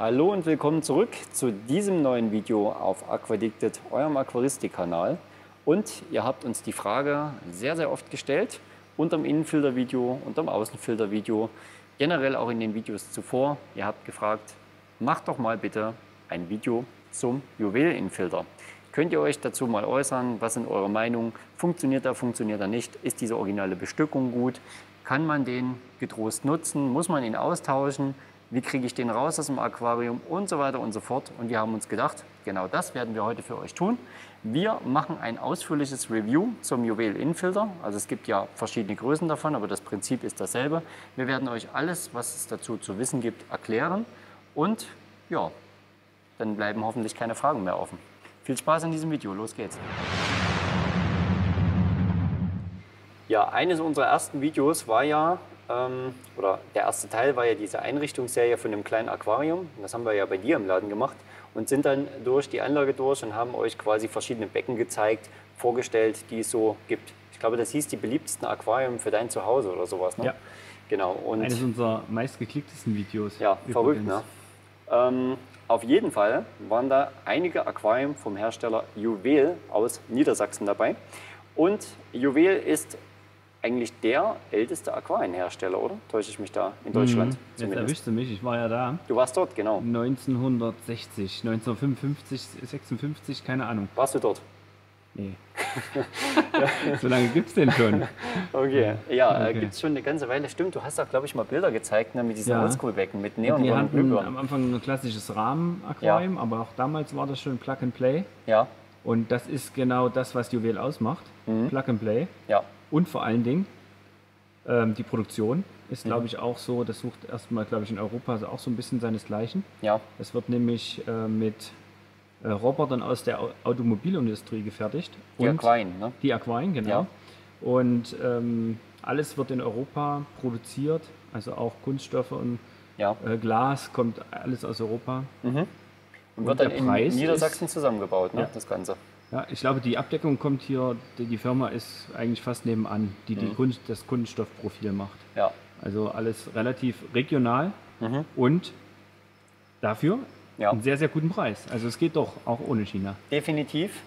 Hallo und willkommen zurück zu diesem neuen Video auf Aquadicted, eurem Aquaristik-Kanal. Und ihr habt uns die Frage sehr, sehr oft gestellt, unterm Innenfiltervideo, unterm Außenfiltervideo, generell auch in den Videos zuvor. Ihr habt gefragt, macht doch mal bitte ein Video zum Juwel-Innenfilter. Könnt ihr euch dazu mal äußern? Was sind eure Meinungen? Funktioniert er nicht? Ist diese originale Bestückung gut? Kann man den getrost nutzen? Muss man ihn austauschen? Wie kriege ich den raus aus dem Aquarium und so weiter und so fort. Und wir haben uns gedacht, genau das werden wir heute für euch tun. Wir machen ein ausführliches Review zum Juwel-Innenfilter. Also es gibt ja verschiedene Größen davon, aber das Prinzip ist dasselbe. Wir werden euch alles, was es dazu zu wissen gibt, erklären. Und ja, dann bleiben hoffentlich keine Fragen mehr offen. Viel Spaß in diesem Video, los geht's! Ja, eines unserer ersten Videos war ja, oder der erste Teil war ja diese Einrichtungsserie von dem kleinen Aquarium. Das haben wir ja bei dir im Laden gemacht und sind dann durch die Anlage durch und haben euch quasi verschiedene Becken gezeigt, vorgestellt, die es so gibt. Ich glaube, das hieß die beliebtesten Aquarium für dein Zuhause oder sowas, ne? Ja. Genau. Und eines unserer meistgeklicktesten Videos. Ja, verrückt, ne? Auf jeden Fall waren da einige Aquarien vom Hersteller Juwel aus Niedersachsen dabei. Und Juwel ist eigentlich der älteste Aquarienhersteller, oder? Täusche ich mich da? In Deutschland zumindest. Jetzt erwischst du mich, ich war ja da. Du warst dort, genau. 1960, 1955, 56, keine Ahnung. Warst du dort? Nee. So lange gibt es den schon. Okay, ja, okay. Gibt es schon eine ganze Weile. Stimmt, du hast auch, glaube ich, mal Bilder gezeigt, ne, mit diesen Oldschool-Becken, mit Neon. Wir hatten am Anfang ein klassisches Rahmen-Aquarium, ja, aber auch damals war das schon Plug-and-Play. Ja. Und das ist genau das, was Juwel ausmacht, Plug-and-Play. Ja. Und vor allen Dingen, die Produktion ist, glaube ich, auch so, das sucht erstmal, glaube ich, in Europa auch so ein bisschen seinesgleichen. Ja. Es wird nämlich mit Robotern aus der Automobilindustrie gefertigt. Die Aquarien, ne? Die Aquarien, genau. Ja. Und alles wird in Europa produziert, also auch Kunststoffe und ja, Glas kommt alles aus Europa. Mhm. Und wird dann in Niedersachsen zusammengebaut, ne? Ja, das Ganze. Ja, ich glaube, die Abdeckung kommt hier, die Firma ist eigentlich fast nebenan, die, das Kunststoffprofil macht. Ja. Also alles relativ regional und dafür einen sehr, sehr guten Preis. Also es geht doch auch ohne China. Definitiv.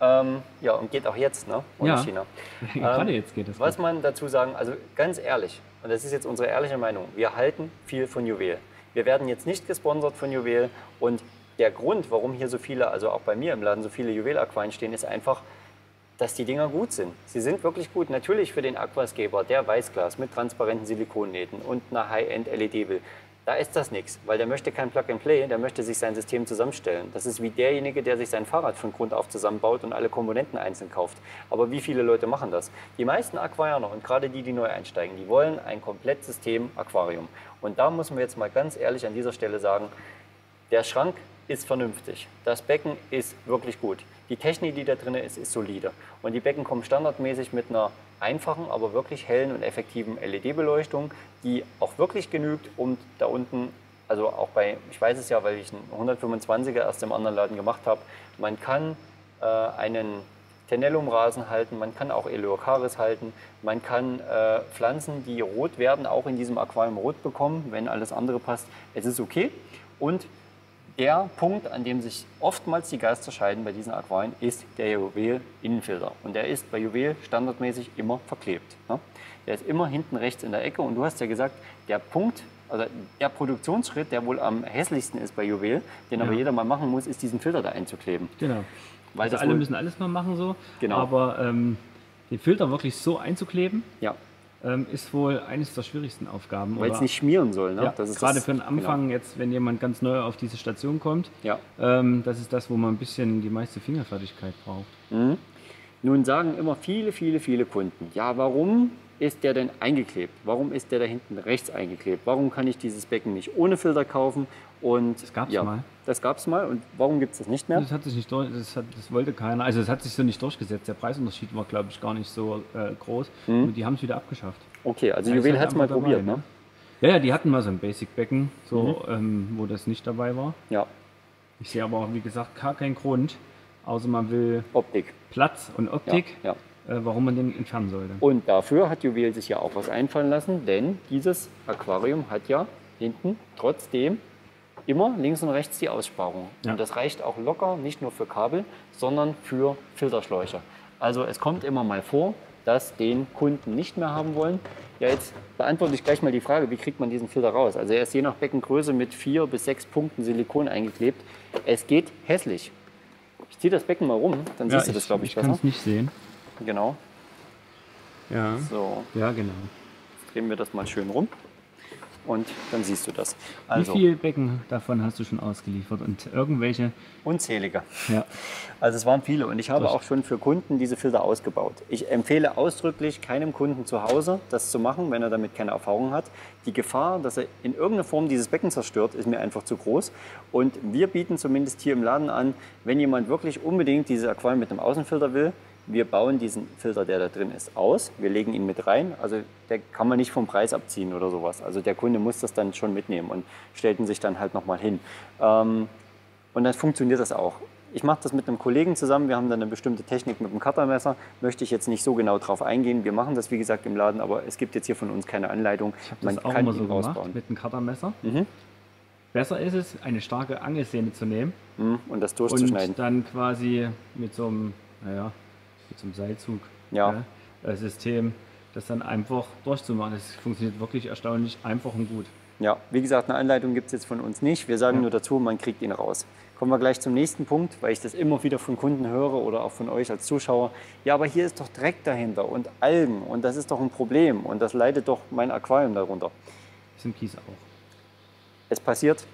Ja, und geht auch jetzt, ne? Ohne China. Gerade jetzt geht es. Was man dazu sagen, also ganz ehrlich, und das ist jetzt unsere ehrliche Meinung, wir halten viel von Juwel. Wir werden jetzt nicht gesponsert von Juwel und der Grund, warum hier so viele, also auch bei mir im Laden, so viele Juwel-Aquarien stehen, ist einfach, dass die Dinger gut sind. Sie sind wirklich gut. Natürlich für den Aquascaper, der Weißglas mit transparenten Silikonnähten und einer High-End-LED will, da ist das nichts, weil der möchte kein Plug-and-Play, der möchte sich sein System zusammenstellen. Das ist wie derjenige, der sich sein Fahrrad von Grund auf zusammenbaut und alle Komponenten einzeln kauft. Aber wie viele Leute machen das? Die meisten Aquarianer und gerade die, die neu einsteigen, die wollen ein Komplettsystem-Aquarium. Und da muss man jetzt mal ganz ehrlich an dieser Stelle sagen, der Schrank ist vernünftig. Das Becken ist wirklich gut. Die Technik, die da drin ist, ist solide. Und die Becken kommen standardmäßig mit einer einfachen, aber wirklich hellen und effektiven LED-Beleuchtung, die auch wirklich genügt, um da unten, also auch bei, ich weiß es ja, weil ich einen 125er erst im anderen Laden gemacht habe, man kann einen Tenellum-Rasen halten, man kann auch Eleocharis halten, man kann Pflanzen, die rot werden, auch in diesem Aquarium rot bekommen, wenn alles andere passt. Es ist okay. Und der Punkt, an dem sich oftmals die Geister scheiden bei diesen Aquarien, ist der Juwel-Innenfilter. Und der ist bei Juwel standardmäßig immer verklebt. Ne? Der ist immer hinten rechts in der Ecke. Und du hast ja gesagt, der Punkt, also der Produktionsschritt, der wohl am hässlichsten ist bei Juwel, den aber jeder mal machen muss, ist, diesen Filter da einzukleben. Genau. Weil also alle müssen alles mal machen so. Genau. Aber den Filter wirklich so einzukleben, ist wohl eines der schwierigsten Aufgaben. Weil es nicht schmieren soll, ne? Ja, das ist gerade für den Anfang, jetzt, wenn jemand ganz neu auf diese Station kommt, das ist das, wo man ein bisschen die meiste Fingerfertigkeit braucht. Mhm. Nun sagen immer viele Kunden, ja, warum ist der denn eingeklebt? Warum ist der da hinten rechts eingeklebt? Warum kann ich dieses Becken nicht ohne Filter kaufen? Und das gab es mal. Das gab es mal. Und warum gibt es das nicht mehr? Das hat sich nicht durch, das wollte keiner. Also es hat sich so nicht durchgesetzt. Der Preisunterschied war, glaube ich, gar nicht so groß. Und die haben es wieder abgeschafft. Okay, also Juwel hat es mal probiert, ne? Ja, ja, die hatten mal so ein Basic-Becken, so, wo das nicht dabei war. Ja. Ich sehe aber auch, wie gesagt, gar keinen Grund, außer man will Optik. Platz und Optik. Ja, ja. Warum man den entfernen sollte. Und dafür hat Juwel sich ja auch was einfallen lassen, denn dieses Aquarium hat ja hinten trotzdem immer links und rechts die Aussparung. Ja. Und das reicht auch locker, nicht nur für Kabel, sondern für Filterschläuche. Also es kommt immer mal vor, dass den Kunden nicht mehr haben wollen. Ja, jetzt beantworte ich gleich mal die Frage, wie kriegt man diesen Filter raus? Also er ist je nach Beckengröße mit 4 bis 6 Punkten Silikon eingeklebt. Es geht hässlich. Ich ziehe das Becken mal rum, dann siehst du das, glaube ich, besser. Ich kann es nicht sehen. Genau. Ja, so. Ja, genau. Jetzt drehen wir das mal schön rum und dann siehst du das. Also, wie viele Becken davon hast du schon ausgeliefert und irgendwelche? Unzählige. Ja. Also es waren viele und ich habe auch schon für Kunden diese Filter ausgebaut. Ich empfehle ausdrücklich keinem Kunden zu Hause das zu machen, wenn er damit keine Erfahrung hat. Die Gefahr, dass er in irgendeiner Form dieses Becken zerstört, ist mir einfach zu groß. Und wir bieten zumindest hier im Laden an, wenn jemand wirklich unbedingt diese Aquarium mit einem Außenfilter will, wir bauen diesen Filter, der da drin ist, aus. Wir legen ihn mit rein. Also der kann man nicht vom Preis abziehen oder sowas. Also der Kunde muss das dann schon mitnehmen und stellt ihn sich dann halt nochmal hin. Und dann funktioniert das auch. Ich mache das mit einem Kollegen zusammen. Wir haben dann eine bestimmte Technik mit dem Cuttermesser. Möchte ich jetzt nicht so genau drauf eingehen. Wir machen das, wie gesagt, im Laden. Aber es gibt jetzt hier von uns keine Anleitung. Ich habe das auch immer so gemacht mit dem Cuttermesser. Mhm. Besser ist es, eine starke Angelsehne zu nehmen. Und das durchzuschneiden. Und dann quasi mit so einem, naja, zum Seilzug, ja. System, das dann einfach durchzumachen. Das funktioniert wirklich erstaunlich einfach und gut. Ja, wie gesagt, eine Anleitung gibt es jetzt von uns nicht. Wir sagen nur dazu, man kriegt ihn raus. Kommen wir gleich zum nächsten Punkt, weil ich das immer wieder von Kunden höre oder auch von euch als Zuschauer. Ja, aber hier ist doch Dreck dahinter und Algen und das ist doch ein Problem und das leidet doch mein Aquarium darunter. Ist im Kies auch. Es passiert,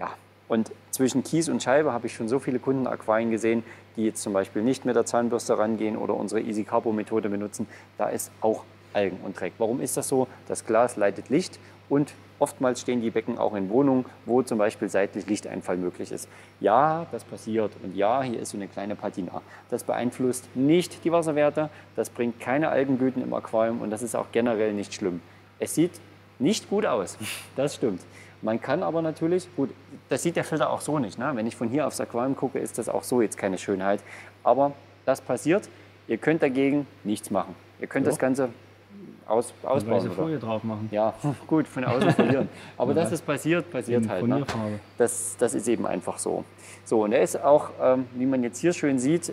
ja. Und zwischen Kies und Scheibe habe ich schon so viele Kundenaquarien gesehen, die jetzt zum Beispiel nicht mit der Zahnbürste rangehen oder unsere Easy Carbo Methode benutzen. Da ist auch Algen und Dreck. Warum ist das so? Das Glas leitet Licht und oftmals stehen die Becken auch in Wohnungen, wo zum Beispiel seitlich Lichteinfall möglich ist. Ja, das passiert und ja, hier ist so eine kleine Patina. Das beeinflusst nicht die Wasserwerte, das bringt keine Algenblüten im Aquarium und das ist auch generell nicht schlimm. Es sieht nicht gut aus, das stimmt. Man kann aber natürlich, gut, das sieht der Filter auch so nicht, ne? Wenn ich von hier aufs Aquarium gucke, ist das auch so jetzt keine Schönheit. Aber das passiert, ihr könnt dagegen nichts machen. Ihr könnt das Ganze ausbauen. Weiße Folie drauf machen. Ja, gut, von außen verlieren. Aber dass es passiert halt. Ne? Das ist eben einfach so. So, und er ist auch, wie man jetzt hier schön sieht,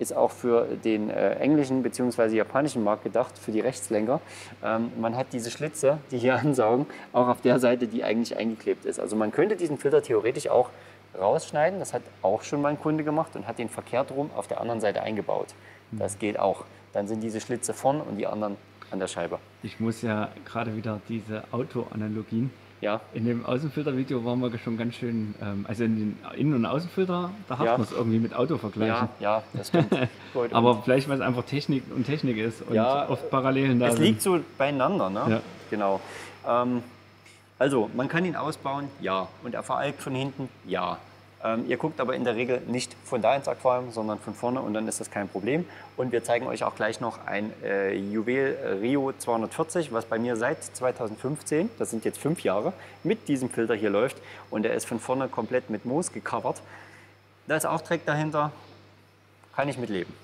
ist auch für den englischen bzw. japanischen Markt gedacht, für die Rechtslenker. Man hat diese Schlitze, die hier ansaugen, auch auf der Seite, die eigentlich eingeklebt ist. Also man könnte diesen Filter theoretisch auch rausschneiden. Das hat auch schon mal ein Kunde gemacht und hat den verkehrt rum auf der anderen Seite eingebaut. Das geht auch. Dann sind diese Schlitze vorn und die anderen an der Scheibe. Ich muss ja gerade wieder diese Auto-Analogien. Ja. In dem Außenfiltervideo waren wir schon ganz schön, also in den Innen- und Außenfilter, da hat man es irgendwie mit Auto vergleichen. Ja, das stimmt. Aber vielleicht, weil es einfach Technik und Technik ist und oft Parallelen da sind. Es liegt so beieinander, ne? Ja. Genau. Also, man kann ihn ausbauen, ja. Und er veralgt von hinten, ja. Ihr guckt aber in der Regel nicht von da ins Aquarium, sondern von vorne und dann ist das kein Problem. Und wir zeigen euch auch gleich noch ein Juwel Rio 240, was bei mir seit 2015, das sind jetzt 5 Jahre, mit diesem Filter hier läuft. Und er ist von vorne komplett mit Moos gecovert. Da ist auch Dreck dahinter, kann ich mitleben.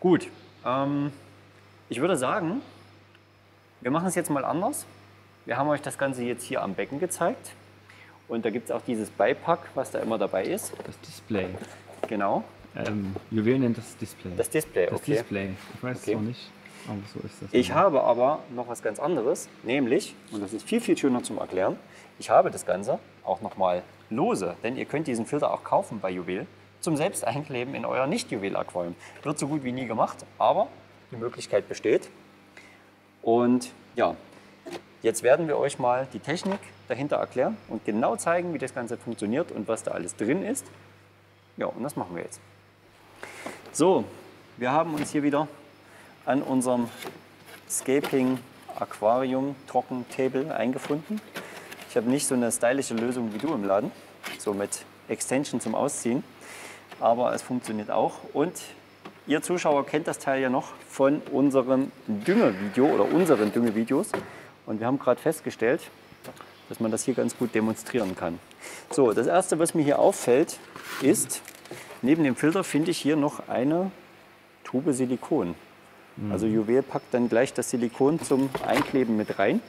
Gut, ich würde sagen, wir machen es jetzt mal anders. Wir haben euch das Ganze jetzt hier am Becken gezeigt. Und da gibt es auch dieses Beipack, was da immer dabei ist. Das Display. Genau. Juwel nennt das Display. Das Display, okay. Das Display. Ich weiß es auch nicht, aber so ist das. Ich habe aber noch was ganz anderes, nämlich, und das ist viel, viel schöner zum Erklären, ich habe das Ganze auch nochmal lose, denn ihr könnt diesen Filter auch kaufen bei Juwel zum Selbsteinkleben in euer Nicht-Juwel-Aquarium. Wird so gut wie nie gemacht, aber die Möglichkeit besteht. Und ja, jetzt werden wir euch mal die Technik dahinter erklären und genau zeigen, wie das Ganze funktioniert und was da alles drin ist. Ja, und das machen wir jetzt. So, wir haben uns hier wieder an unserem Scaping Aquarium Trockentable eingefunden. Ich habe nicht so eine stylische Lösung wie du im Laden, so mit Extension zum Ausziehen, aber es funktioniert auch. Und ihr Zuschauer kennt das Teil ja noch von unserem Düngevideo oder unseren Düngevideos. Und wir haben gerade festgestellt, dass man das hier ganz gut demonstrieren kann. So, das Erste, was mir hier auffällt, ist, neben dem Filter finde ich hier noch eine Tube Silikon. Also Juwel packt dann gleich das Silikon zum Einkleben mit rein.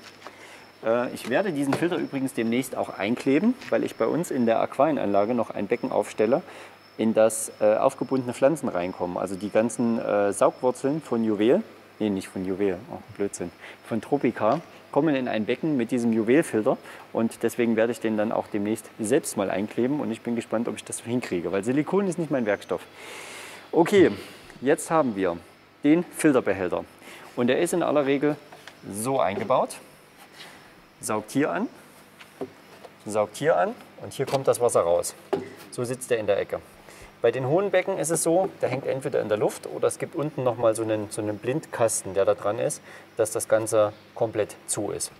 Ich werde diesen Filter übrigens demnächst auch einkleben, weil ich bei uns in der Aquarienanlage noch ein Becken aufstelle, in das aufgebundene Pflanzen reinkommen. Also die ganzen Saugwurzeln von Juwel, nee, nicht von Juwel, oh, Blödsinn, von Tropica, kommen in ein Becken mit diesem Juwelfilter, und deswegen werde ich den dann auch demnächst selbst mal einkleben, und ich bin gespannt, ob ich das hinkriege, weil Silikon ist nicht mein Werkstoff. Okay, jetzt haben wir den Filterbehälter, und der ist in aller Regel so eingebaut. Saugt hier an und hier kommt das Wasser raus. So sitzt er in der Ecke. Bei den hohen Becken ist es so, der hängt entweder in der Luft oder es gibt unten nochmal so einen Blindkasten, der da dran ist, dass das Ganze komplett zu ist.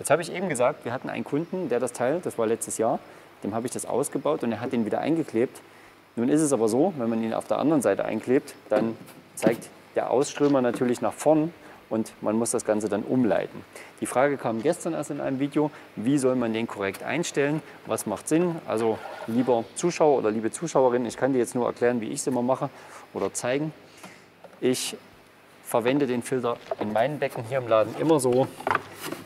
Jetzt habe ich eben gesagt, wir hatten einen Kunden, der das Teil, das war letztes Jahr, dem habe ich das ausgebaut und er hat den wieder eingeklebt. Nun ist es aber so, wenn man ihn auf der anderen Seite einklebt, dann zeigt der Ausströmer natürlich nach vorn und man muss das Ganze dann umleiten. Die Frage kam gestern erst in einem Video, wie soll man den korrekt einstellen, was macht Sinn? Also lieber Zuschauer oder liebe Zuschauerin, ich kann dir jetzt nur erklären, wie ich es immer mache oder zeigen. Ich verwende den Filter in meinen Becken hier im Laden immer so,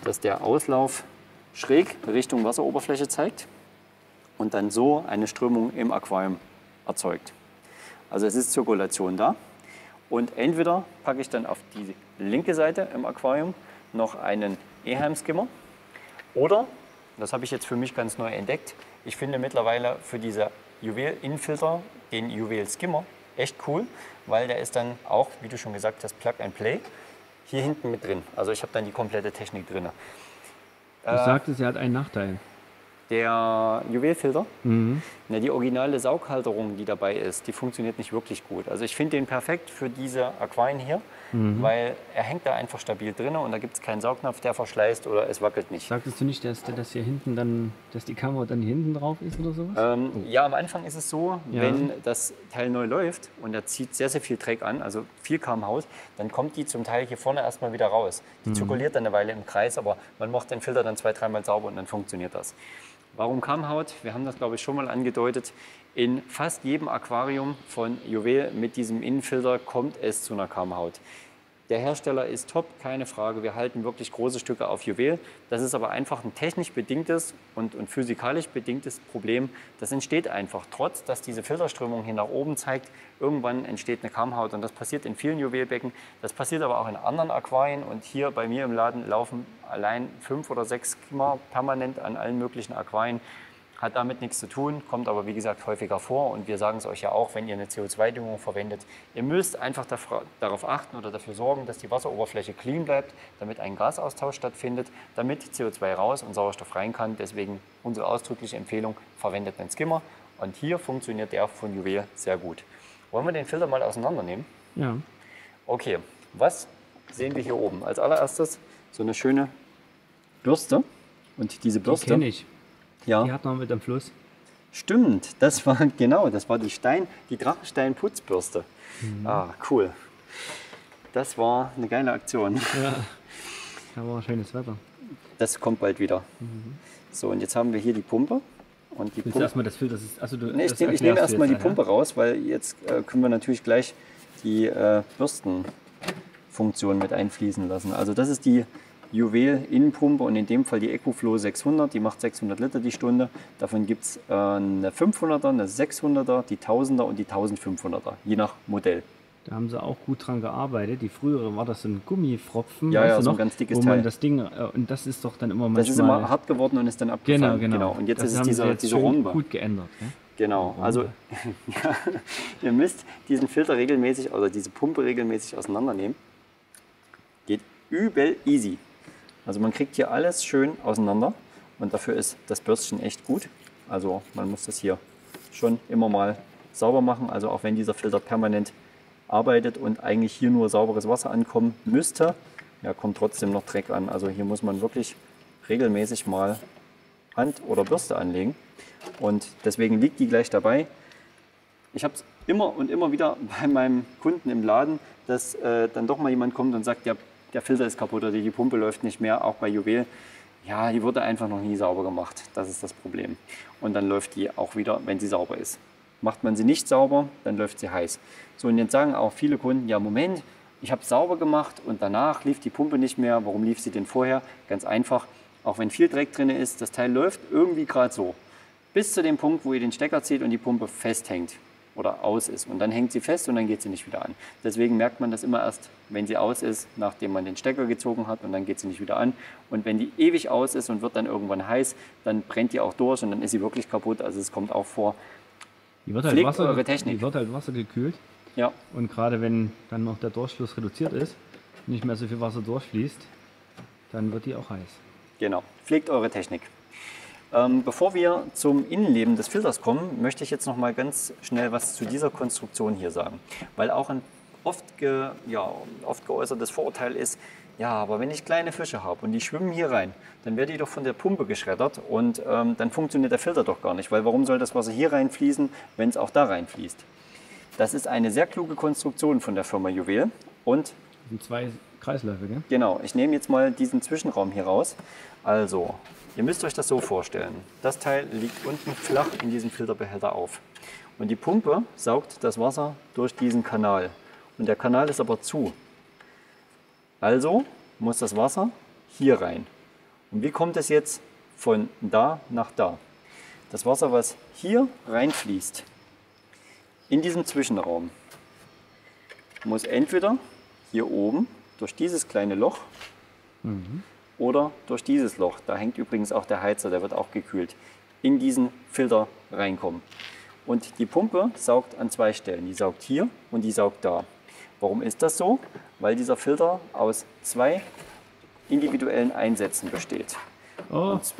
dass der Auslauf schräg Richtung Wasseroberfläche zeigt und dann so eine Strömung im Aquarium erzeugt. Also es ist Zirkulation da. Und entweder packe ich dann auf die linke Seite im Aquarium noch einen Eheim-Skimmer oder, das habe ich jetzt für mich ganz neu entdeckt, ich finde mittlerweile für diese Juwel-Innenfilter den Juwel-Skimmer echt cool, weil der ist dann auch, wie du schon gesagt hast, Plug and Play hier hinten mit drin. Also ich habe dann die komplette Technik drin. Du sagtest, er hat einen Nachteil. Der Juwelfilter, na, die originale Saughalterung, die dabei ist, die funktioniert nicht wirklich gut. Also ich finde den perfekt für diese Aquarien hier, weil er hängt da einfach stabil drin und da gibt es keinen Saugnapf, der verschleißt oder es wackelt nicht. Sagtest du nicht, dass hier hinten dann, dass die Kamera dann hinten drauf ist oder sowas? Ja, am Anfang ist es so, wenn das Teil neu läuft und er zieht sehr, sehr viel Dreck an, also viel km/h, dann kommt die zum Teil hier vorne erstmal wieder raus. Die zirkuliert dann eine Weile im Kreis, aber man macht den Filter dann 2-3 Mal sauber und dann funktioniert das. Warum Kammhaut? Wir haben das, glaube ich, schon mal angedeutet. In fast jedem Aquarium von Juwel mit diesem Innenfilter kommt es zu einer Kammhaut. Der Hersteller ist top, keine Frage. Wir halten wirklich große Stücke auf Juwel. Das ist aber einfach ein technisch bedingtes und physikalisch bedingtes Problem. Das entsteht einfach. Trotz, dass diese Filterströmung hier nach oben zeigt, irgendwann entsteht eine Kammhaut. Und das passiert in vielen Juwelbecken. Das passiert aber auch in anderen Aquarien. Und hier bei mir im Laden laufen allein 5 oder 6 Skimmer permanent an allen möglichen Aquarien. Hat damit nichts zu tun, kommt aber wie gesagt häufiger vor. Und wir sagen es euch ja auch, wenn ihr eine CO2-Düngung verwendet. Ihr müsst einfach darauf achten oder dafür sorgen, dass die Wasseroberfläche clean bleibt, damit ein Gasaustausch stattfindet, damit CO2 raus und Sauerstoff rein kann. Deswegen unsere ausdrückliche Empfehlung, verwendet einen Skimmer. Und hier funktioniert der von Juwel sehr gut. Wollen wir den Filter mal auseinandernehmen? Ja. Okay, was sehen wir hier oben? Als allererstes so eine schöne Bürste. Und diese Bürste... Die kenne ich. Ja. Die hat noch mit dem Fluss. Stimmt, das war genau, das war die Drachenstein-Putzbürste. Ah, cool. Das war eine geile Aktion. Ja, da war schönes Wetter. Das kommt bald wieder. So, und jetzt haben wir hier die Pumpe. Und die Pumpe. Erstmal das Filter. Also nee, ich nehme erstmal die Pumpe raus, weil jetzt können wir natürlich gleich die Bürstenfunktion mit einfließen lassen. Also das ist die Juwel-Innenpumpe und in dem Fall die EcoFlow 600, die macht 600 Liter die Stunde. Davon gibt es eine 500er, eine 600er, die 1000er und die 1500er, je nach Modell. Da haben sie auch gut dran gearbeitet. Die frühere war das so ein Gummifropfen, ja, ja, so ein ganz dickes Teil. Das Ding, und das ist doch dann immer manchmal... Das ist immer hart geworden und ist dann abgefallen. Genau. Und jetzt das ist es diese Rhombe. Gut geändert. Ne? Genau, also ihr müsst diesen Filter regelmäßig, oder diese Pumpe regelmäßig auseinandernehmen. Geht übel easy. Also man kriegt hier alles schön auseinander und dafür ist das Bürstchen echt gut. Also man muss das hier schon immer mal sauber machen. Also auch wenn dieser Filter permanent arbeitet und eigentlich hier nur sauberes Wasser ankommen müsste, ja, kommt trotzdem noch Dreck an. Also hier muss man wirklich regelmäßig mal Hand oder Bürste anlegen und deswegen liegt die gleich dabei. Ich habe es immer und immer wieder bei meinem Kunden im Laden, dass dann doch mal jemand kommt und sagt, ja, der Filter ist kaputt oder die Pumpe läuft nicht mehr, auch bei Juwel. Ja, die wurde einfach noch nie sauber gemacht. Das ist das Problem. Und dann läuft die auch wieder, wenn sie sauber ist. Macht man sie nicht sauber, dann läuft sie heiß. So, und jetzt sagen auch viele Kunden, ja Moment, ich habe es sauber gemacht und danach lief die Pumpe nicht mehr. Warum lief sie denn vorher? Ganz einfach, auch wenn viel Dreck drin ist, das Teil läuft irgendwie gerade so. Bis zu dem Punkt, wo ihr den Stecker zieht und die Pumpe festhängt oder aus ist. Und dann hängt sie fest und dann geht sie nicht wieder an. Deswegen merkt man das immer erst, wenn sie aus ist, nachdem man den Stecker gezogen hat, und dann geht sie nicht wieder an. Und wenn die ewig aus ist und wird dann irgendwann heiß, dann brennt die auch durch und dann ist sie wirklich kaputt. Also es kommt auch vor. Die wird halt, wassergekühlt. Ja. Und gerade wenn dann noch der Durchfluss reduziert ist, nicht mehr so viel Wasser durchfließt, dann wird die auch heiß. Genau. Pflegt eure Technik. Bevor wir zum Innenleben des Filters kommen, möchte ich jetzt noch mal ganz schnell was zu dieser Konstruktion hier sagen. Weil auch ein oft geäußertes Vorurteil ist, ja, aber wenn ich kleine Fische habe und die schwimmen hier rein, dann werden die doch von der Pumpe geschreddert und dann funktioniert der Filter doch gar nicht. Weil warum soll das Wasser hier reinfließen, wenn es auch da reinfließt? Das ist eine sehr kluge Konstruktion von der Firma Juwel. Und das sind zwei Kreisläufe, gell? Genau, ich nehme jetzt mal diesen Zwischenraum hier raus. Also, ihr müsst euch das so vorstellen. Das Teil liegt unten flach in diesem Filterbehälter auf. Und die Pumpe saugt das Wasser durch diesen Kanal. Und der Kanal ist aber zu. Also muss das Wasser hier rein. Und wie kommt es jetzt von da nach da? Das Wasser, was hier reinfließt, in diesem Zwischenraum, muss entweder hier oben durch dieses kleine Loch, oder durch dieses Loch, da hängt übrigens auch der Heizer, der wird auch gekühlt, in diesen Filter reinkommen. Und die Pumpe saugt an zwei Stellen, die saugt hier und die saugt da. Warum ist das so? Weil dieser Filter aus zwei individuellen Einsätzen besteht. Oh. Und,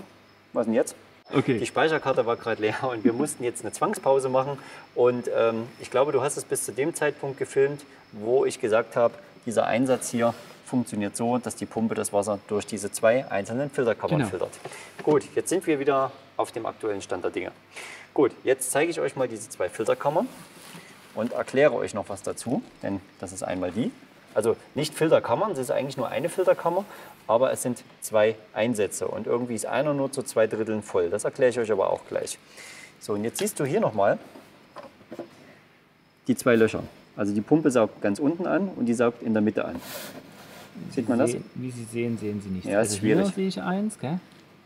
was ist denn jetzt? Okay. Die Speicherkarte war gerade leer und wir mussten jetzt eine Zwangspause machen. Und ich glaube, du hast es bis zu dem Zeitpunkt gefilmt, wo ich gesagt habe, dieser Einsatz hier funktioniert so, dass die Pumpe das Wasser durch diese zwei einzelnen Filterkammern filtert. Gut, jetzt sind wir wieder auf dem aktuellen Stand der Dinge. Gut, jetzt zeige ich euch mal diese zwei Filterkammern und erkläre euch noch was dazu, denn das ist einmal die. Also nicht Filterkammern, es ist eigentlich nur eine Filterkammer, aber es sind zwei Einsätze und irgendwie ist einer nur zu 2/3 voll. Das erkläre ich euch aber auch gleich. So, und jetzt siehst du hier nochmal die zwei Löcher. Also die Pumpe saugt ganz unten an und die saugt in der Mitte an. Sieht man das? Wie Sie sehen, sehen Sie nicht. Ja, das ist schwierig. Hier sehe ich eins, gell?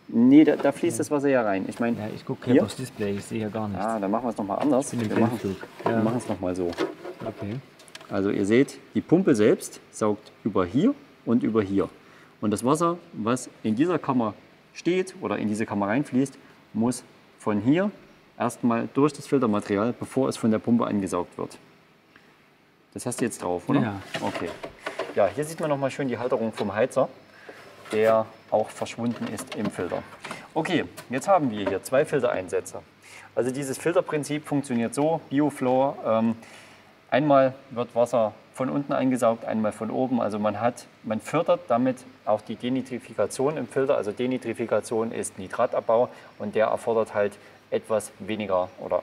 Nee, da fließt das Wasser ja rein. Ich meine, ja, ich gucke hier aufs Display, ich sehe ja gar nichts. Ah, dann machen wir es nochmal anders. Wir machen es nochmal so. Okay. Also ihr seht, die Pumpe selbst saugt über hier und über hier. Und das Wasser, was in dieser Kammer steht oder in diese Kammer reinfließt, muss von hier erstmal durch das Filtermaterial, bevor es von der Pumpe angesaugt wird. Das hast du jetzt drauf, oder? Ja. Okay. Ja, hier sieht man nochmal schön die Halterung vom Heizer, der auch verschwunden ist im Filter. Okay, jetzt haben wir hier zwei Filtereinsätze. Also dieses Filterprinzip funktioniert so, EcoFlow, einmal wird Wasser von unten eingesaugt, einmal von oben. Also man fördert damit auch die Denitrifikation im Filter. Also Denitrifikation ist Nitratabbau und der erfordert halt etwas weniger oder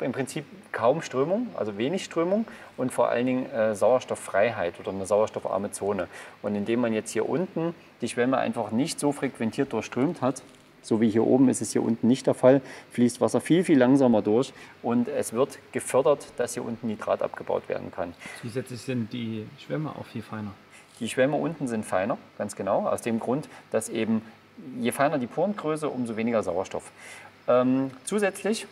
im Prinzip kaum Strömung, also wenig Strömung und vor allen Dingen Sauerstofffreiheit oder eine sauerstoffarme Zone. Und indem man jetzt hier unten die Schwämme einfach nicht so frequentiert durchströmt hat, so wie hier oben ist es hier unten nicht der Fall, fließt Wasser viel, viel langsamer durch und es wird gefördert, dass hier unten Nitrat abgebaut werden kann. Zusätzlich sind die Schwämme auch viel feiner. Die Schwämme unten sind feiner, ganz genau, aus dem Grund, dass eben je feiner die Porengröße, umso weniger Sauerstoff. Zusätzlich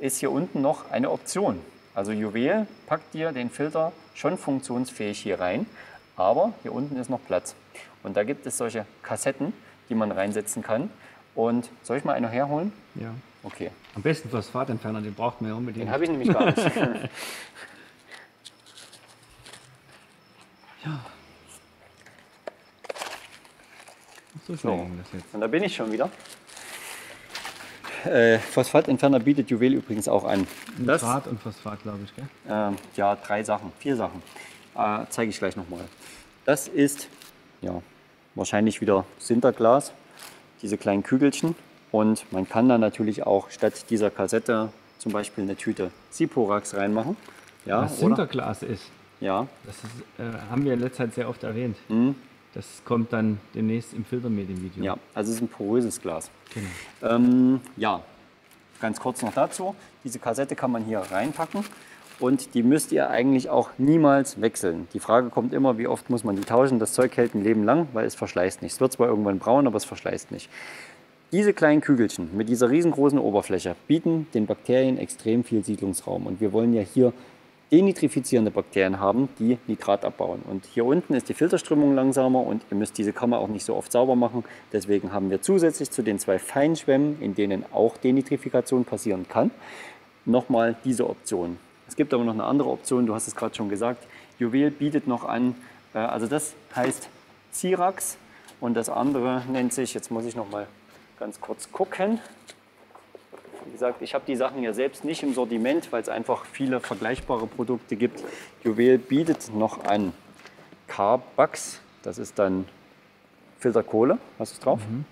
ist hier unten noch eine Option. Also Juwel packt dir den Filter schon funktionsfähig hier rein, aber hier unten ist noch Platz. Und da gibt es solche Kassetten, die man reinsetzen kann. Und soll ich mal eine herholen? Ja. Okay. Am besten Phosphatentferner, den braucht man ja unbedingt. Den habe ich nämlich gar nicht. Ja. So schnell ging das jetzt. Und da bin ich schon wieder. Phosphatentferner bietet Juwel übrigens auch an. Nitrat und Phosphat, glaube ich, gell? Ja, 3 Sachen, 4 Sachen. Zeige ich gleich nochmal. Das ist ja wahrscheinlich wieder Sinterglas, diese kleinen Kügelchen. Und man kann da natürlich auch statt dieser Kassette zum Beispiel eine Tüte Cirax reinmachen. Ja, was Sinterglas ist? Ja. Das ist, haben wir in letzter Zeit sehr oft erwähnt. Mhm. Das kommt dann demnächst im Filtermedienvideo. Ja, also es ist ein poröses Glas. Genau. Ja, ganz kurz noch dazu. Diese Kassette kann man hier reinpacken und die müsst ihr eigentlich auch niemals wechseln. Die Frage kommt immer, wie oft muss man die tauschen. Das Zeug hält ein Leben lang, weil es verschleißt nicht. Es wird zwar irgendwann braun, aber es verschleißt nicht. Diese kleinen Kügelchen mit dieser riesengroßen Oberfläche bieten den Bakterien extrem viel Siedlungsraum. Und wir wollen ja hier denitrifizierende Bakterien haben, die Nitrat abbauen. Und hier unten ist die Filterströmung langsamer und ihr müsst diese Kammer auch nicht so oft sauber machen. Deswegen haben wir zusätzlich zu den zwei Feinschwämmen, in denen auch Denitrifikation passieren kann, nochmal diese Option. Es gibt aber noch eine andere Option, du hast es gerade schon gesagt. Juwel bietet noch an, also das heißt Cirax und das andere nennt sich, jetzt muss ich nochmal ganz kurz gucken. Wie gesagt, ich habe die Sachen ja selbst nicht im Sortiment, weil es einfach viele vergleichbare Produkte gibt. Juwel bietet noch an Carbax, das ist dann Filterkohle, hast du es drauf? Mhm.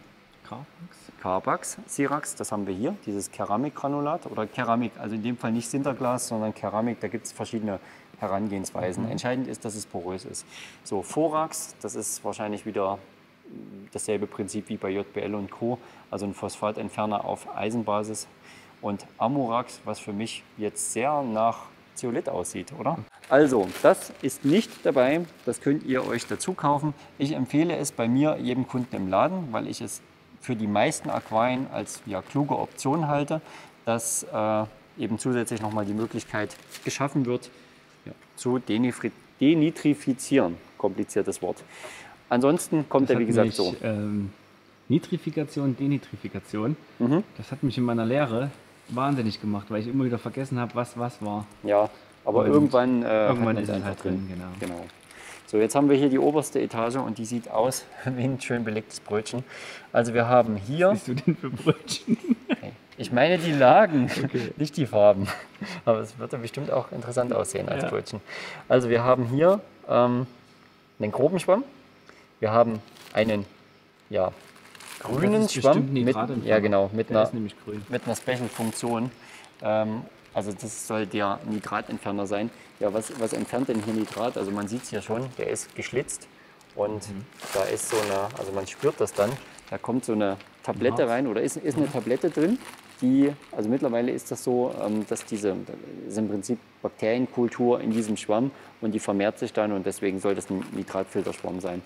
Carbax, Cirax, das haben wir hier, dieses Keramikgranulat oder Keramik, also in dem Fall nicht Sinterglas, sondern Keramik, da gibt es verschiedene Herangehensweisen. Mhm. Entscheidend ist, dass es porös ist. So, Forax, das ist wahrscheinlich wieder dasselbe Prinzip wie bei JBL und Co., also ein Phosphatentferner auf Eisenbasis, und Amorax, was für mich jetzt sehr nach Zeolit aussieht, oder? Also, das ist nicht dabei, das könnt ihr euch dazu kaufen. Ich empfehle es bei mir jedem Kunden im Laden, weil ich es für die meisten Aquarien als ja, kluge Option halte, dass eben zusätzlich nochmal die Möglichkeit geschaffen wird, ja, zu denitrifizieren, kompliziertes Wort. Ansonsten kommt er, wie gesagt, mich, so. Nitrifikation, Denitrifikation, das hat mich in meiner Lehre wahnsinnig gemacht, weil ich immer wieder vergessen habe, was war. Ja, aber und irgendwann ist es einfach drin. Genau. So, jetzt haben wir hier die oberste Etage und die sieht aus wie ein schön belegtes Brötchen. Also wir haben hier... Was siehst du denn für Brötchen? Ich meine die Lagen, okay, nicht die Farben. Aber es wird ja bestimmt auch interessant aussehen als Brötchen. Also wir haben hier einen groben Schwamm. Wir haben einen grünen Schwamm mit einer Special Funktion. Also das soll der Nitratentferner sein. Ja, was entfernt denn hier Nitrat? Also man sieht es hier schon, der ist geschlitzt und da ist so eine, also man spürt das dann, da kommt so eine Tablette rein oder ist eine Tablette drin, die, also mittlerweile ist das so, dass das ist im Prinzip Bakterienkultur in diesem Schwamm und die vermehrt sich dann und deswegen soll das ein Nitratfilterschwamm sein.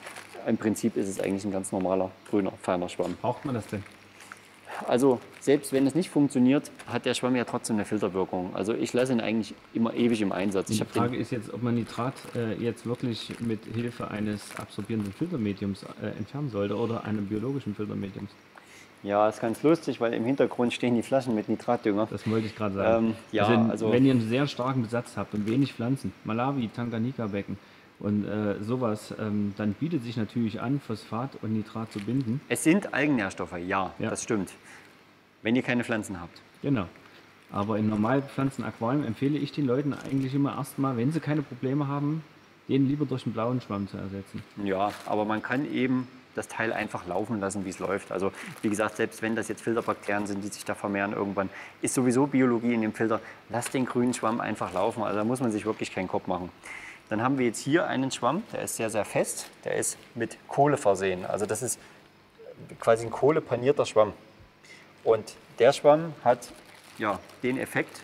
Im Prinzip ist es eigentlich ein ganz normaler, grüner, feiner Schwamm. Braucht man das denn? Also selbst wenn es nicht funktioniert, hat der Schwamm ja trotzdem eine Filterwirkung. Also ich lasse ihn eigentlich immer ewig im Einsatz. Die Frage ist jetzt, ob man Nitrat jetzt wirklich mit Hilfe eines absorbierenden Filtermediums entfernen sollte oder einem biologischen Filtermediums. Ja, ist ganz lustig, weil im Hintergrund stehen die Flaschen mit Nitratdünger. Das wollte ich gerade sagen. Also wenn ihr einen sehr starken Besatz habt und wenig Pflanzen, Malawi, Tanganika-Becken, und sowas, dann bietet sich natürlich an, Phosphat und Nitrat zu binden. Es sind Eigennährstoffe, ja, das stimmt. Wenn ihr keine Pflanzen habt. Genau. Aber im normalen Pflanzenaquarium empfehle ich den Leuten eigentlich immer erstmal, wenn sie keine Probleme haben, den lieber durch einen blauen Schwamm zu ersetzen. Ja, aber man kann eben das Teil einfach laufen lassen, wie es läuft. Also wie gesagt, selbst wenn das jetzt Filterbakterien sind, die sich da vermehren irgendwann, ist sowieso Biologie in dem Filter. Lasst den grünen Schwamm einfach laufen, also da muss man sich wirklich keinen Kopf machen. Dann haben wir jetzt hier einen Schwamm, der ist sehr, sehr fest. Der ist mit Kohle versehen. Also das ist quasi ein kohlepanierter Schwamm. Und der Schwamm hat ja den Effekt,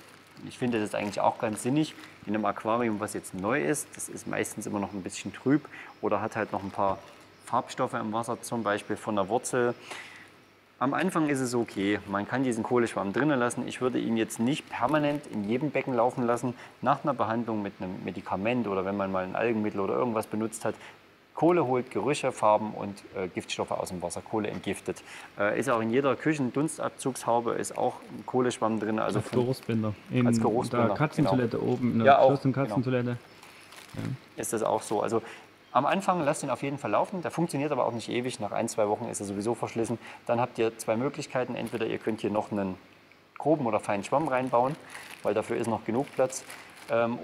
ich finde das eigentlich auch ganz sinnig, in einem Aquarium, was jetzt neu ist, das ist meistens immer noch ein bisschen trüb oder hat halt noch ein paar Farbstoffe im Wasser, zum Beispiel von der Wurzel. Am Anfang ist es okay, man kann diesen Kohleschwamm drinnen lassen. Ich würde ihn jetzt nicht permanent in jedem Becken laufen lassen. Nach einer Behandlung mit einem Medikament oder wenn man mal ein Algenmittel oder irgendwas benutzt hat. Kohle holt Gerüche, Farben und Giftstoffe aus dem Wasser. Kohle entgiftet. Ist auch in jeder Küchendunstabzugshaube ist auch ein Kohleschwamm drin. Also als Geruchsbinder. Als Geruchsbinder. Der Katzentoilette oben in der geschlossenen Katzentoilette. Genau. Ja. Ist das auch so. Also, am Anfang lasst ihn auf jeden Fall laufen, der funktioniert aber auch nicht ewig, nach 1-2 Wochen ist er sowieso verschlissen. Dann habt ihr zwei Möglichkeiten, entweder ihr könnt hier noch einen groben oder feinen Schwamm reinbauen, weil dafür ist noch genug Platz.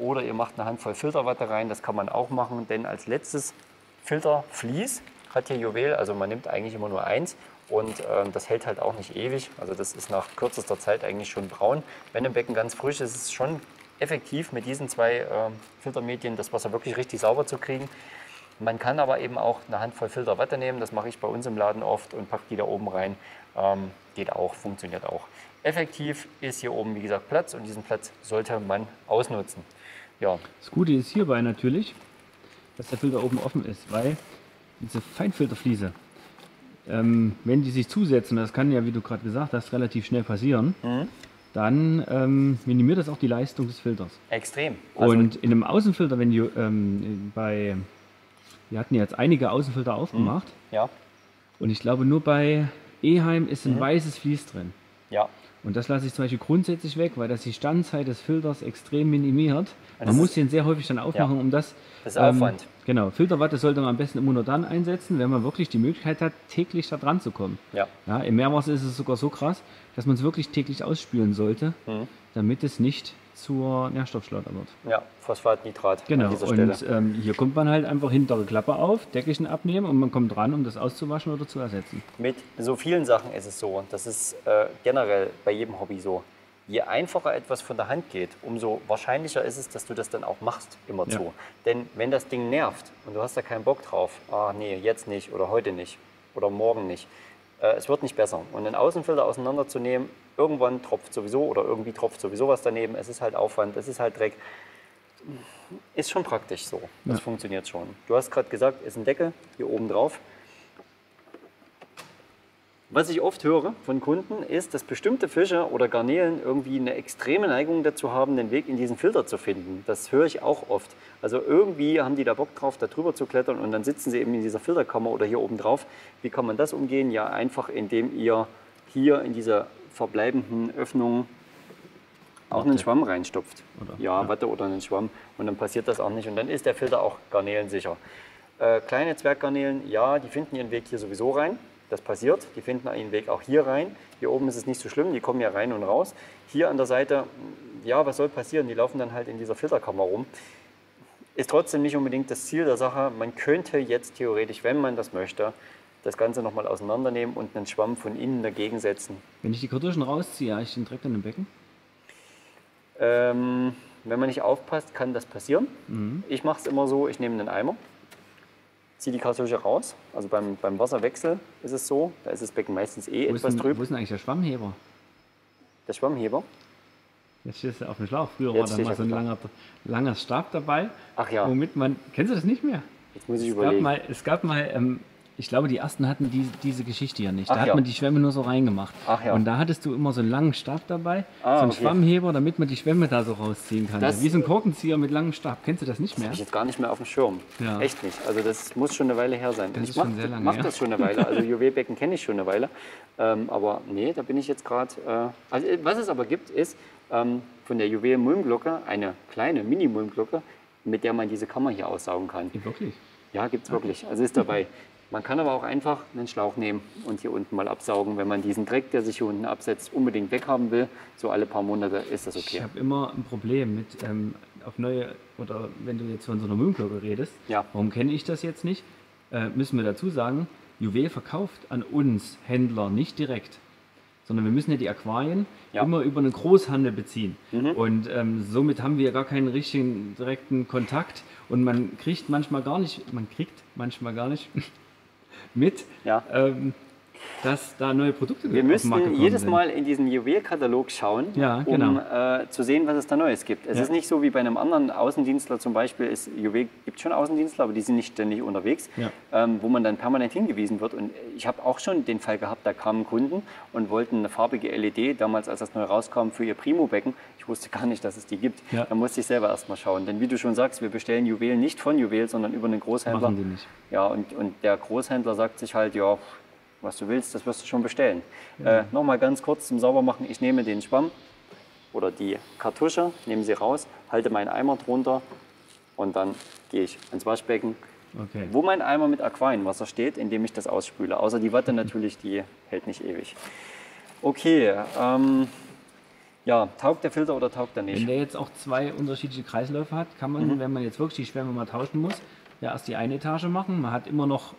Oder ihr macht eine Handvoll Filterwatte rein, das kann man auch machen, denn als letztes Filtervlies hat hier Juwel, also man nimmt eigentlich immer nur eins und das hält halt auch nicht ewig. Also das ist nach kürzester Zeit eigentlich schon braun. Wenn im Becken ganz frisch ist, ist es schon effektiv mit diesen zwei Filtermedien das Wasser wirklich richtig sauber zu kriegen. Man kann aber eben auch eine Handvoll Filterwatte nehmen, das mache ich bei uns im Laden oft und packe die da oben rein. Geht auch, funktioniert auch. Effektiv ist hier oben, wie gesagt, Platz und diesen Platz sollte man ausnutzen. ja. Das Gute ist hierbei natürlich, dass der Filter oben offen ist, weil diese Feinfilterfliese, wenn die sich zusetzen, das kann ja, wie du gerade gesagt hast, relativ schnell passieren, dann minimiert das auch die Leistung des Filters. Extrem. Also und in einem Außenfilter, wenn die wir hatten jetzt einige Außenfilter aufgemacht, ja. Und ich glaube nur bei Eheim ist ein weißes Vlies drin. Ja. Und das lasse ich zum Beispiel grundsätzlich weg, weil das die Standzeit des Filters extrem minimiert. Also man muss den sehr häufig dann aufmachen, ja, um das... Das Aufwand. Genau, Filterwatte sollte man am besten immer nur dann einsetzen, wenn man wirklich die Möglichkeit hat, täglich da dran zu kommen. Ja. Ja, im Meerwasser ist es sogar so krass, dass man es wirklich täglich ausspülen sollte, damit es nicht zur Nährstoffschleuder wird. Ja, Phosphat, Nitrat. Genau, an dieser Stelle. Und hier kommt man halt einfach hintere Klappe auf, Deckelchen abnehmen und man kommt dran, um das auszuwaschen oder zu ersetzen. Mit so vielen Sachen ist es so, das ist generell bei jedem Hobby so. Je einfacher etwas von der Hand geht, umso wahrscheinlicher ist es, dass du das dann auch machst, immerzu. Ja. Denn wenn das Ding nervt und du hast da keinen Bock drauf, ah nee, jetzt nicht oder heute nicht oder morgen nicht, es wird nicht besser. Und den Außenfilter auseinanderzunehmen, irgendwann tropft sowieso oder irgendwie tropft sowieso was daneben. Es ist halt Aufwand, es ist halt Dreck. Ist schon praktisch so. Das funktioniert schon. Du hast gerade gesagt, ist ein Deckel hier oben drauf. Was ich oft höre von Kunden ist, dass bestimmte Fische oder Garnelen irgendwie eine extreme Neigung dazu haben, den Weg in diesen Filter zu finden. Das höre ich auch oft. Also irgendwie haben die da Bock drauf, da drüber zu klettern und dann sitzen sie eben in dieser Filterkammer oder hier oben drauf. Wie kann man das umgehen? Ja, einfach indem ihr hier in diese verbleibenden Öffnungen auch einen Schwamm reinstopft. Oder? Ja, Watte oder einen Schwamm. Und dann passiert das auch nicht. Und dann ist der Filter auch garnelensicher. Kleine Zwerggarnelen, ja, die finden ihren Weg hier sowieso rein. Das passiert, die finden einen Weg auch hier rein. Hier oben ist es nicht so schlimm, die kommen ja rein und raus. Hier an der Seite, ja, was soll passieren? Die laufen dann halt in dieser Filterkammer rum. Ist trotzdem nicht unbedingt das Ziel der Sache. Man könnte jetzt theoretisch, wenn man das möchte, das Ganze nochmal auseinandernehmen und einen Schwamm von innen dagegen setzen. Wenn ich die Kartuschen rausziehe, habe ich den direkt in dem Becken? Wenn man nicht aufpasst, kann das passieren. Ich mache es immer so, ich nehme einen Eimer. Zieh die Kartusche raus, also beim Wasserwechsel ist es so, da ist das Becken meistens eh etwas trüb. Wo ist denn eigentlich der Schwammheber? Der Schwammheber? Jetzt stehst du auf dem Schlauch. Früher war da mal so ein langer Stab dabei, ach ja, womit man, kennst du das nicht mehr? Jetzt muss ich überlegen. Es gab mal ich glaube die ersten hatten diese Geschichte ja nicht, da hat man die Schwämme nur so reingemacht. Ach ja. Und da hattest du immer so einen langen Stab dabei, so einen Schwammheber, damit man die Schwämme da so rausziehen kann. Das, wie so ein Korkenzieher mit langem Stab, kennst du das nicht mehr? Das habe ich jetzt gar nicht mehr auf dem Schirm, ja, echt nicht. Also das muss schon eine Weile her sein. Das ich mache das schon eine Weile, also Juwelbecken kenne ich schon eine Weile, aber nee, da bin ich jetzt gerade, also was es aber gibt ist von der Juwel-Mulmglocke, eine kleine Mini-Mulmglocke, mit der man diese Kammer hier aussaugen kann. Wirklich? Ja, gibt es wirklich, also ist dabei. Man kann aber auch einfach einen Schlauch nehmen und hier unten mal absaugen. Wenn man diesen Dreck, der sich hier unten absetzt, unbedingt weghaben will, so alle paar Monate ist das okay. Ich habe immer ein Problem mit auf neue, oder wenn du jetzt von so einer Mulmglocke redest, warum kenne ich das jetzt nicht? Müssen wir dazu sagen, Juwel verkauft an uns Händler nicht direkt, sondern wir müssen ja die Aquarien immer über einen Großhandel beziehen. Und somit haben wir gar keinen richtigen direkten Kontakt und man kriegt manchmal gar nicht, mit, dass da neue Produkte gibt. Wir müssen jedes Mal in diesen Juwelkatalog schauen, um zu sehen, was es da Neues gibt. Es ist nicht so wie bei einem anderen Außendienstler zum Beispiel. Juwel gibt schon Außendienstler, aber die sind nicht ständig unterwegs, wo man dann permanent hingewiesen wird. Und ich habe auch schon den Fall gehabt, da kamen Kunden und wollten eine farbige LED, damals als das neu rauskam, für ihr Primo-Becken. Ich wusste gar nicht, dass es die gibt. Da musste ich selber erstmal schauen. Denn wie du schon sagst, wir bestellen Juwel nicht von Juwel, sondern über einen Großhändler. Machen die nicht. Ja, und der Großhändler sagt sich halt, ja, was du willst, das wirst du schon bestellen. Nochmal ganz kurz zum Saubermachen. Ich nehme den Schwamm oder die Kartusche, nehme sie raus, halte meinen Eimer drunter und dann gehe ich ins Waschbecken, wo mein Eimer mit Aquarienwasser steht, indem ich das ausspüle. Außer die Watte natürlich, die hält nicht ewig. Okay, ja, taugt der Filter oder taugt er nicht? Wenn der jetzt auch zwei unterschiedliche Kreisläufe hat, kann man, wenn man jetzt wirklich die Schwämme mal tauschen muss, ja erst die eine Etage machen. Man hat immer noch...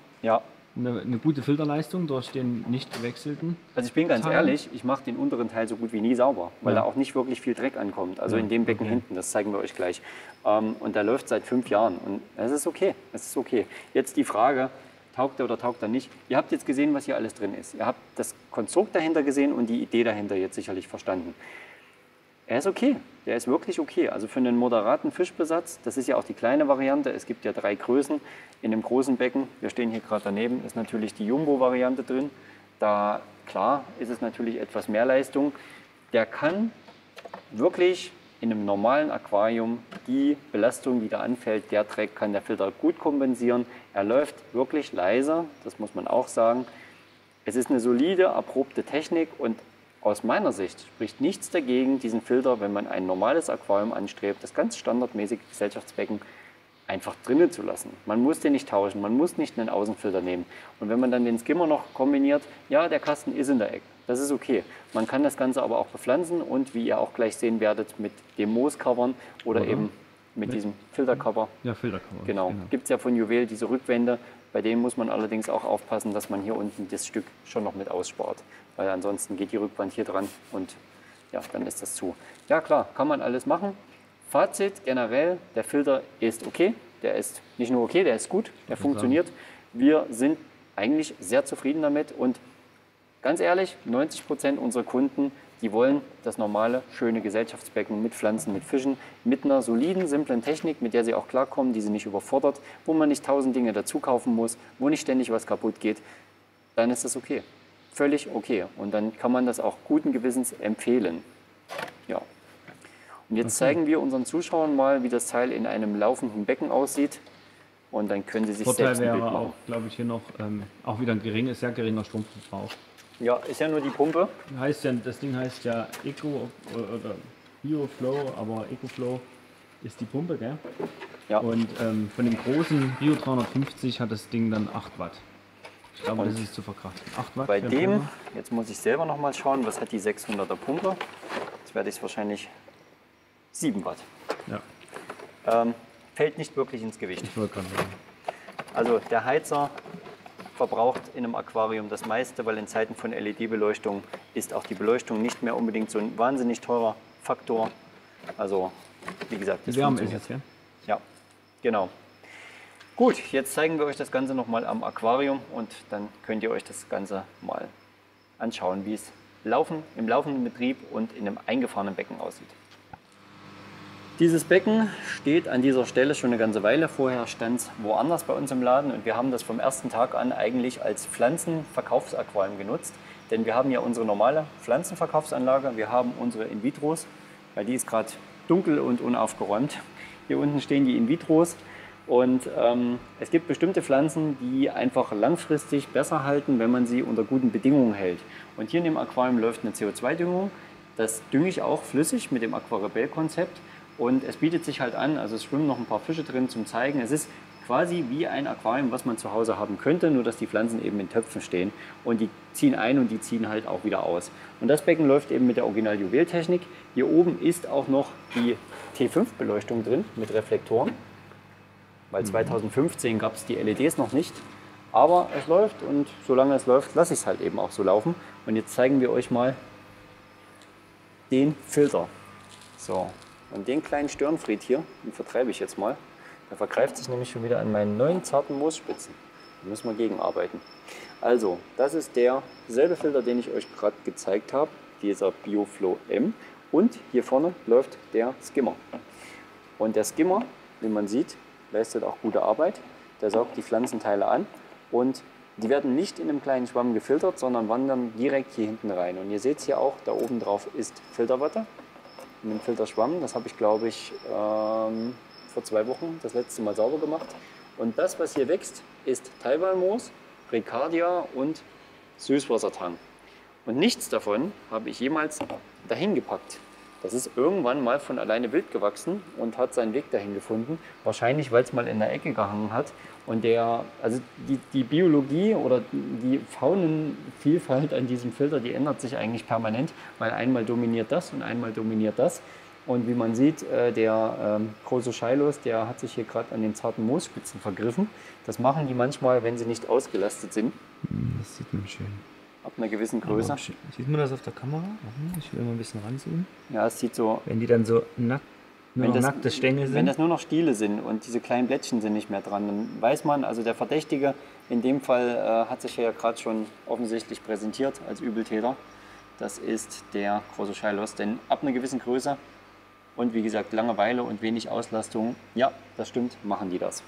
Eine gute Filterleistung durch den nicht gewechselten. Also ich bin ganz ehrlich, ich mache den unteren Teil so gut wie nie sauber, weil da auch nicht wirklich viel Dreck ankommt. Also in dem Becken hinten, das zeigen wir euch gleich. Und da läuft seit 5 Jahren und es ist okay, es ist okay. Jetzt die Frage, taugt er oder taugt er nicht? Ihr habt jetzt gesehen, was hier alles drin ist. Ihr habt das Konstrukt dahinter gesehen und die Idee dahinter jetzt sicherlich verstanden. Er ist okay. Der ist wirklich okay. Also für einen moderaten Fischbesatz, das ist ja auch die kleine Variante. Es gibt ja 3 Größen. In dem großen Becken, wir stehen hier gerade daneben, ist natürlich die Jumbo-Variante drin. Da, klar, ist es natürlich etwas mehr Leistung. Der kann wirklich in einem normalen Aquarium die Belastung, die da anfällt, der Dreck kann der Filter gut kompensieren. Er läuft wirklich leiser, das muss man auch sagen. Es ist eine solide, erprobte Technik und aus meiner Sicht spricht nichts dagegen, diesen Filter, wenn man ein normales Aquarium anstrebt, das ganz standardmäßig Gesellschaftsbecken, einfach drinnen zu lassen. Man muss den nicht tauschen, man muss nicht einen Außenfilter nehmen. Und wenn man dann den Skimmer noch kombiniert, ja, der Kasten ist in der Ecke, das ist okay. Man kann das Ganze aber auch bepflanzen und wie ihr auch gleich sehen werdet, mit dem Moos covern oder eben mit diesem Filtercover. Ja, Filtercover. Genau. Gibt es ja von Juwel diese Rückwände, bei denen muss man allerdings auch aufpassen, dass man hier unten das Stück schon noch mit ausspart. Weil ansonsten geht die Rückwand hier dran und ja, dann ist das zu. Ja klar, kann man alles machen. Fazit generell, der Filter ist okay, der ist nicht nur okay, der ist gut, der funktioniert. Wir sind eigentlich sehr zufrieden damit und ganz ehrlich, 90% unserer Kunden, die wollen das normale, schöne Gesellschaftsbecken mit Pflanzen, mit Fischen, mit einer soliden, simplen Technik, mit der sie auch klarkommen, die sie nicht überfordert, wo man nicht 1000 Dinge dazu kaufen muss, wo nicht ständig was kaputt geht, dann ist das okay. Völlig okay und dann kann man das auch guten Gewissens empfehlen. Ja. Und jetzt zeigen wir unseren Zuschauern mal, wie das Teil in einem laufenden Becken aussieht. Und dann können sie sich selbst ein Bild machen. Vorteil wäre auch, glaube ich, hier noch auch wieder ein sehr geringer Stromverbrauch. Ja, ist ja nur die Pumpe. Heißt ja, das Ding heißt ja Eco oder EcoFlow, aber EcoFlow ist die Pumpe, gell? Ja. Und von dem großen Rio 350 hat das Ding dann 8 Watt. Ich glaube, das ist zu verkraften. 8 Watt. Bei dem, Pumpe. Jetzt muss ich selber noch mal schauen, was hat die 600er Pumpe. Jetzt werde ich es wahrscheinlich... 7 Watt. Ja. Fällt nicht wirklich ins Gewicht. Also der Heizer verbraucht in einem Aquarium das meiste, weil in Zeiten von LED-Beleuchtung ist auch die Beleuchtung nicht mehr unbedingt so ein wahnsinnig teurer Faktor. Also wie gesagt, das funktioniert. Jetzt, ja? Ja, genau. Gut, jetzt zeigen wir euch das Ganze nochmal am Aquarium und dann könnt ihr euch das Ganze mal anschauen, wie es im laufenden Betrieb und in einem eingefahrenen Becken aussieht. Dieses Becken steht an dieser Stelle schon eine ganze Weile. Vorher stand es woanders bei uns im Laden und wir haben das vom ersten Tag an eigentlich als Pflanzenverkaufsaquarium genutzt. Denn wir haben ja unsere normale Pflanzenverkaufsanlage, wir haben unsere In-Vitros, weil die ist gerade dunkel und unaufgeräumt. Hier unten stehen die In-Vitros und es gibt bestimmte Pflanzen, die einfach langfristig besser halten, wenn man sie unter guten Bedingungen hält. Und hier in dem Aquarium läuft eine CO2-Düngung. Das dünge ich auch flüssig mit dem Aquaribell-Konzept. Und es bietet sich halt an, also es schwimmen noch ein paar Fische drin zum Zeigen. Es ist quasi wie ein Aquarium, was man zu Hause haben könnte, nur dass die Pflanzen eben in Töpfen stehen. Und die ziehen ein und die ziehen halt auch wieder aus. Und das Becken läuft eben mit der Original-Juwel-Technik. Hier oben ist auch noch die T5-Beleuchtung drin mit Reflektoren. Weil 2015 gab es die LEDs noch nicht. Aber es läuft und solange es läuft, lasse ich es halt eben auch so laufen. Und jetzt zeigen wir euch mal den Filter. So. Und den kleinen Störenfried hier, den vertreibe ich jetzt mal. Der vergreift sich nämlich schon wieder an meinen neuen zarten Moosspitzen. Da müssen wir gegenarbeiten. Also, das ist derselbe Filter, den ich euch gerade gezeigt habe, dieser BioFlow M. Und hier vorne läuft der Skimmer. Und der Skimmer, wie man sieht, leistet auch gute Arbeit. Der saugt die Pflanzenteile an und die werden nicht in einem kleinen Schwamm gefiltert, sondern wandern direkt hier hinten rein. Und ihr seht es hier auch, da oben drauf ist Filterwatte. Mit dem Filterschwamm, das habe ich glaube ich vor 2 Wochen das letzte Mal sauber gemacht. Und das, was hier wächst, ist Taiwanmoos, Ricardia und Süßwassertang. Und nichts davon habe ich jemals dahin gepackt. Das ist irgendwann mal von alleine wild gewachsen und hat seinen Weg dahin gefunden. Wahrscheinlich, weil es mal in der Ecke gehangen hat. Und die Biologie oder die Faunenvielfalt an diesem Filter, die ändert sich eigentlich permanent, weil einmal dominiert das und einmal dominiert das. Und wie man sieht, der Crotoschylus, der hat sich hier gerade an den zarten Moosspitzen vergriffen. Das machen die manchmal, wenn sie nicht ausgelastet sind. Das sieht man schön. Ab einer gewissen Größe. Aber sieht man das auf der Kamera? Ich will mal ein bisschen ranzoomen. Ja, es sieht so... Wenn die dann so nackte Stängel sind. Wenn das nur noch Stiele sind und diese kleinen Blättchen sind nicht mehr dran, dann weiß man, also der Verdächtige in dem Fall hat sich ja gerade schon offensichtlich präsentiert als Übeltäter. Das ist der große Scheiloss, denn ab einer gewissen Größe und wie gesagt Langeweile und wenig Auslastung, ja, das stimmt, machen die das.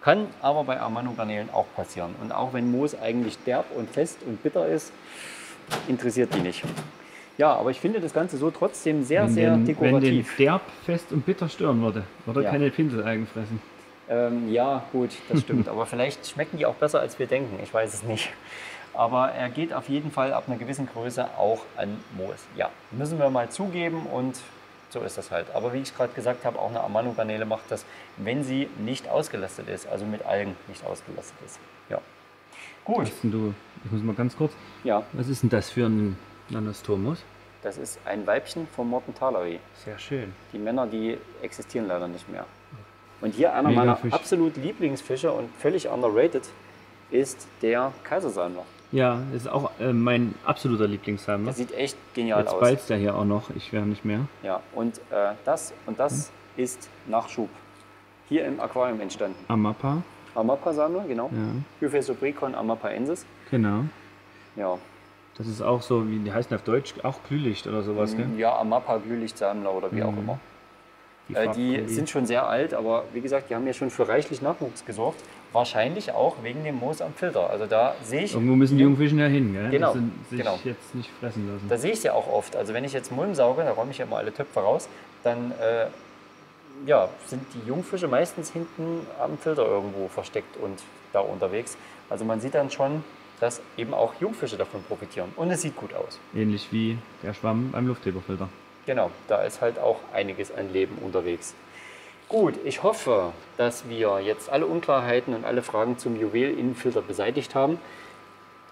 Kann aber bei Amano-Garnelen auch passieren. Und auch wenn Moos eigentlich derb und fest und bitter ist, interessiert die nicht. Ja, aber ich finde das Ganze so trotzdem sehr dekorativ. Wenn den derb, fest und bitter stören würde, würde keine Pinselalgen fressen. Ja, gut, das stimmt. Aber vielleicht schmecken die auch besser, als wir denken. Ich weiß es nicht. Aber er geht auf jeden Fall ab einer gewissen Größe auch an Moos. Ja, müssen wir mal zugeben und so ist das halt. Aber wie ich gerade gesagt habe, auch eine Amano-Garnele macht das, wenn sie nicht ausgelastet ist, also mit Algen nicht ausgelastet ist. Ja, gut. Was ist denn du? Ich muss mal ganz kurz. Ja. Was ist denn das für ein Nanostomus? Das ist ein Weibchen vom Mortenthaleri. Sehr schön. Die Männer, die existieren leider nicht mehr. Und hier einer meiner absolut Lieblingsfische und völlig underrated ist der Kaisersalmler. Ja, ist auch mein absoluter Lieblingssalmler. Der sieht echt genial aus. Jetzt balzt der hier auch noch, ich werde nicht mehr. Ja, und das ist Nachschub. Hier im Aquarium entstanden. Amapa. Amapa-Salmler, genau. Hyphesobricon amapaensis. Genau. Ja. Das ist auch so, wie die heißen auf Deutsch, auch Glühlicht oder sowas, gell? Ja, Amapa-Glühlicht-Salmler oder wie auch immer. Die sind schon sehr alt, aber wie gesagt, die haben ja schon für reichlich Nachwuchs gesorgt. Wahrscheinlich auch wegen dem Moos am Filter. Also da sehe ich... Irgendwo müssen die Jungfischen ja hin, gell? Genau. Dass sie sich jetzt nicht fressen lassen. Da sehe ich sie ja auch oft. Also wenn ich jetzt Mulm sauge, da räume ich ja immer alle Töpfe raus, dann sind die Jungfische meistens hinten am Filter irgendwo versteckt und da unterwegs. Also man sieht dann schon, dass eben auch Jungfische davon profitieren. Und es sieht gut aus. Ähnlich wie der Schwamm am Luftheberfilter. Genau, da ist halt auch einiges an Leben unterwegs. Gut, ich hoffe, dass wir jetzt alle Unklarheiten und alle Fragen zum Juwel-Innenfilter beseitigt haben.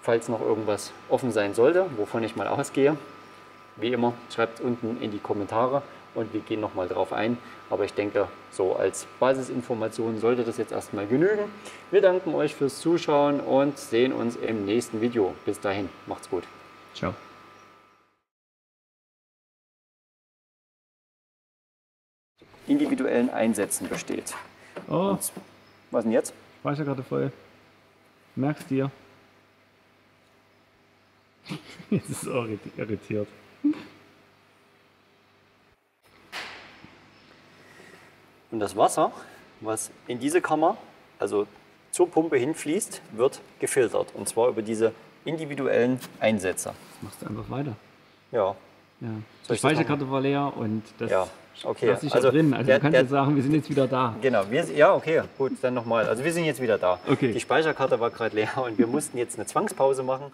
Falls noch irgendwas offen sein sollte, wovon ich mal ausgehe, wie immer, schreibt es unten in die Kommentare und wir gehen nochmal drauf ein. Aber ich denke, so als Basisinformation sollte das jetzt erstmal genügen. Wir danken euch fürs Zuschauen und sehen uns im nächsten Video. Bis dahin, macht's gut. Ciao. Individuellen Einsätzen besteht. Oh. Und, was denn jetzt? Speicherkarte voll. Merkst dir. Jetzt ist auch irritiert. Und das Wasser, was in diese Kammer, also zur Pumpe hinfließt, wird gefiltert. Und zwar über diese individuellen Einsätze. Das machst du einfach weiter. Ja. Ja. Die Speicherkarte war leer und das... Ja. Okay, also drin. Also du kannst jetzt sagen, wir sind jetzt wieder da. Genau, ja okay, gut, dann nochmal. Also wir sind jetzt wieder da. Okay. Die Speicherkarte war gerade leer und wir mussten jetzt eine Zwangspause machen.